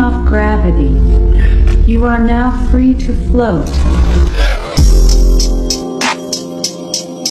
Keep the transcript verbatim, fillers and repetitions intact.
off gravity. You are now free to float.